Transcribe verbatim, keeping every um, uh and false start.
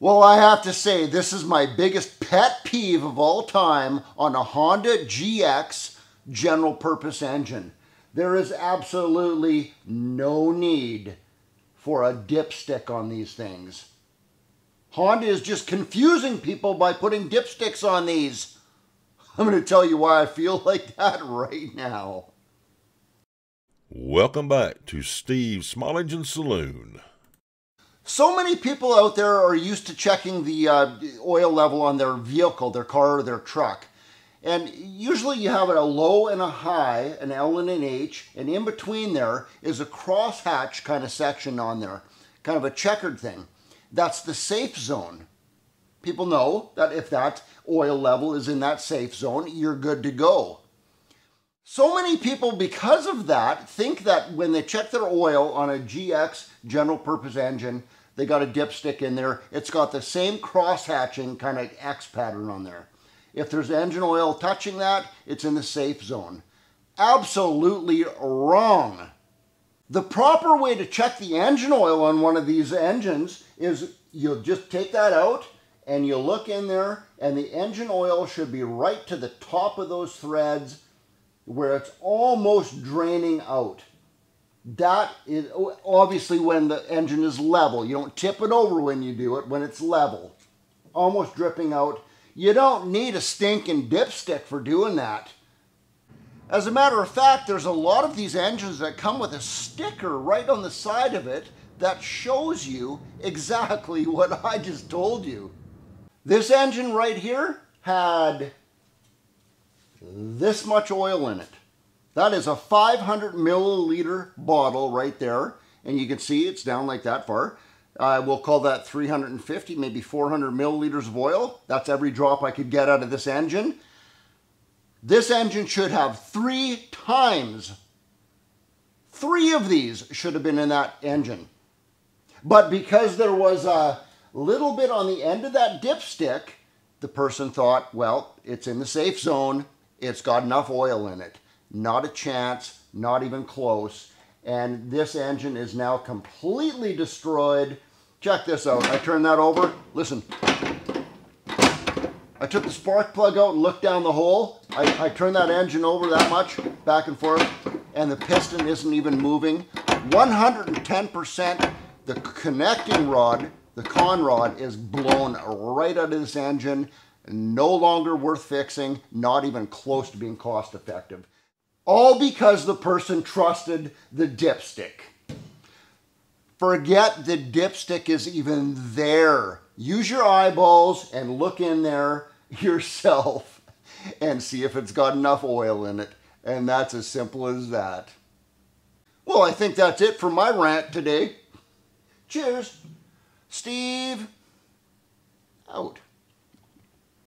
Well, I have to say, this is my biggest pet peeve of all time on a Honda G X general purpose engine. There is absolutely no need for a dipstick on these things. Honda is just confusing people by putting dipsticks on these. I'm going to tell you why I feel like that right now. Welcome back to Steve's Small Engine Saloon. So many people out there are used to checking the uh, oil level on their vehicle, their car or their truck. And usually you have a low and a high, an L and an H, and in between there is a crosshatch kind of section on there, kind of a checkered thing. That's the safe zone. People know that if that oil level is in that safe zone, you're good to go. So many people, because of that, think that when they check their oil on a G X general purpose engine, they got a dipstick in there. It's got the same crosshatching kind of X pattern on there. If there's engine oil touching that, it's in the safe zone. Absolutely wrong. The proper way to check the engine oil on one of these engines is you'll just take that out and you look in there, and the engine oil should be right to the top of those threads where it's almost draining out. That is obviously when the engine is level. You don't tip it over when you do it, when it's level. Almost dripping out. You don't need a stinking dipstick for doing that. As a matter of fact, there's a lot of these engines that come with a sticker right on the side of it that shows you exactly what I just told you. This engine right here had this much oil in it. That is a five hundred milliliter bottle right there. And you can see it's down like that far. Uh, we'll call that three hundred fifty, maybe four hundred milliliters of oil. That's every drop I could get out of this engine. This engine should have three times. Three of these should have been in that engine. But because there was a little bit on the end of that dipstick, the person thought, well, it's in the safe zone. It's got enough oil in it. Not a chance, not even close. And this engine is now completely destroyed. Check this out. I turn that over. Listen. I took the spark plug out and looked down the hole. I, I turned that engine over that much, back and forth, and the piston isn't even moving. one hundred ten percent the connecting rod, the con rod, is blown right out of this engine. No longer worth fixing, not even close to being cost effective. All because the person trusted the dipstick. Forget the dipstick is even there. Use your eyeballs and look in there yourself and see if it's got enough oil in it. And that's as simple as that. Well, I think that's it for my rant today. Cheers. Steve out.